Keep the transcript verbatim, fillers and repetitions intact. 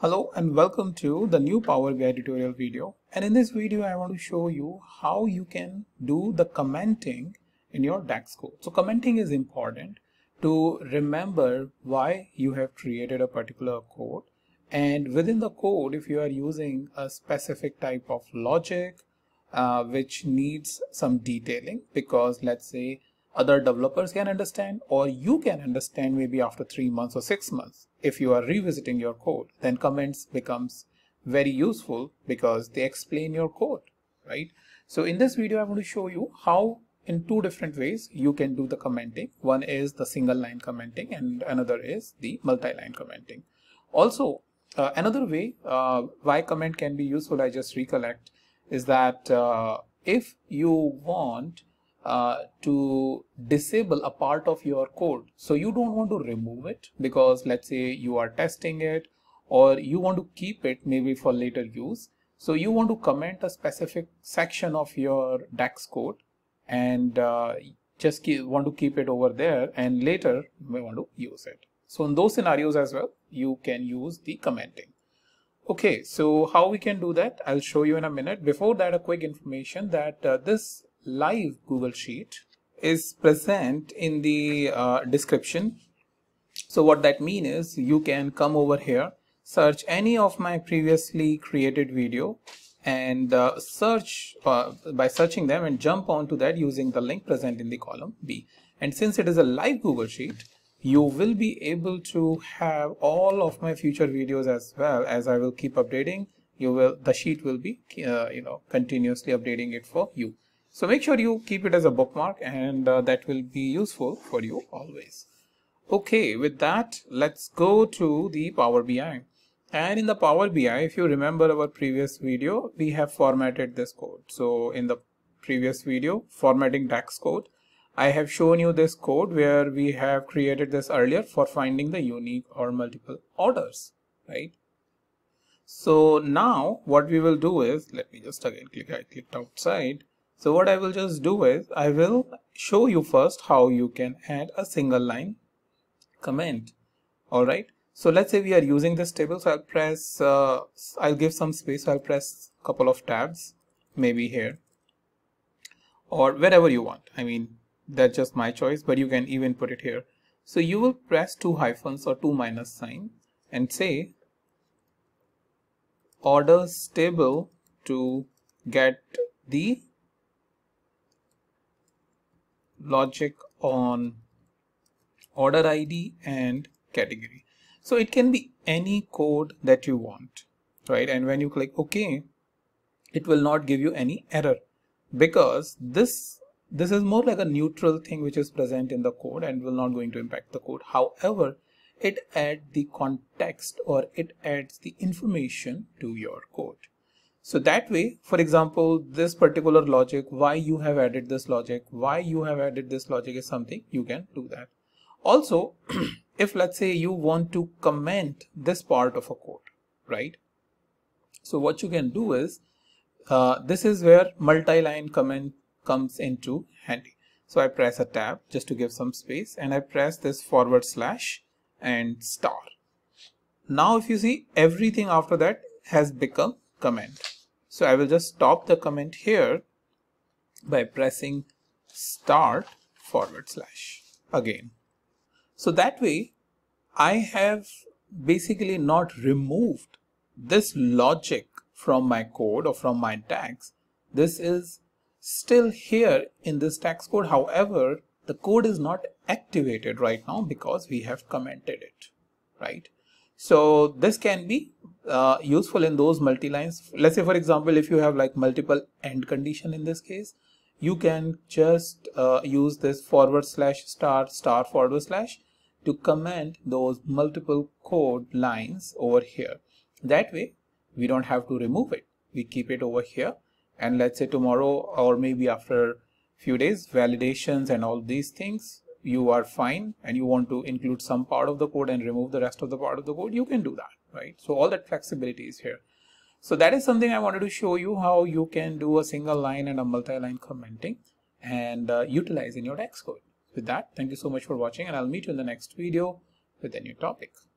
Hello and welcome to the new Power B I tutorial video. And in this video I want to show you how you can do the commenting in your DAX code. So commenting is important to remember why you have created a particular code, and within the code if you are using a specific type of logic uh, which needs some detailing, because let's say other developers can understand or you can understand maybe after three months or six months if you are revisiting your code, then comments becomes very useful because they explain your code, right? So in this video I want to show you how in two different ways you can do the commenting. One is the single line commenting and another is the multi-line commenting. Also uh, another way uh, why comment can be useful, I just recollect, is that uh, if you want Uh, to disable a part of your code, so you don't want to remove it because let's say you are testing it or you want to keep it maybe for later use, so you want to comment a specific section of your DAX code and uh, just keep, want to keep it over there and later you may want to use it. So in those scenarios as well you can use the commenting. Okay, so how we can do that I'll show you in a minute. Before that, a quick information that uh, this live Google Sheet is present in the uh, description. So what that means is you can come over here, search any of my previously created video and uh, search uh, by searching them and jump onto that using the link present in the column B. And since it is a live Google Sheet, you will be able to have all of my future videos as well, as I will keep updating. You will, the sheet will be uh, you know continuously updating it for you. So make sure you keep it as a bookmark and uh, that will be useful for you always. Okay, with that, let's go to the Power B I. And in the Power B I, if you remember our previous video, we have formatted this code. So in the previous video, formatting DAX code, I have shown you this code where we have created this earlier for finding the unique or multiple orders, right? So now what we will do is, let me just again click, I clicked outside. So what I will just do is I will show you first how you can add a single line comment. All right. So let's say we are using this table. So I'll press, uh, I'll give some space. So I'll press a couple of tabs, maybe here or wherever you want. I mean, that's just my choice, but you can even put it here. So you will press two hyphens or two minus sign and say orders table to get the logic on order I D and category. So it can be any code that you want, right? And when you click OK, it will not give you any error because this this is more like a neutral thing which is present in the code and will not going to impact the code. However, it adds the context or it adds the information to your code. So that way, for example, this particular logic, why you have added this logic, why you have added this logic is something you can do that. Also, if let's say you want to comment this part of a code, right? So what you can do is, uh, this is where multi-line comment comes into handy. So I press a tab just to give some space and I press this forward slash and star. Now, if you see, everything after that has become comment. So I will just stop the comment here by pressing start forward slash again. So that way I have basically not removed this logic from my code or from my DAX. This is still here in this DAX code. However, the code is not activated right now because we have commented it, right? So this can be uh, useful in those multi-lines. Let's say, for example, if you have like multiple end condition in this case, you can just uh, use this forward slash star star forward slash to comment those multiple code lines over here. That way, we don't have to remove it. We keep it over here. And let's say tomorrow or maybe after a few days, validations and all these things, you are fine and you want to include some part of the code and remove the rest of the part of the code, you can do that, right? So all that flexibility is here. So that is something I wanted to show you, how you can do a single line and a multi-line commenting and uh, utilize in your DAX code. With that, thank you so much for watching and I'll meet you in the next video with a new topic.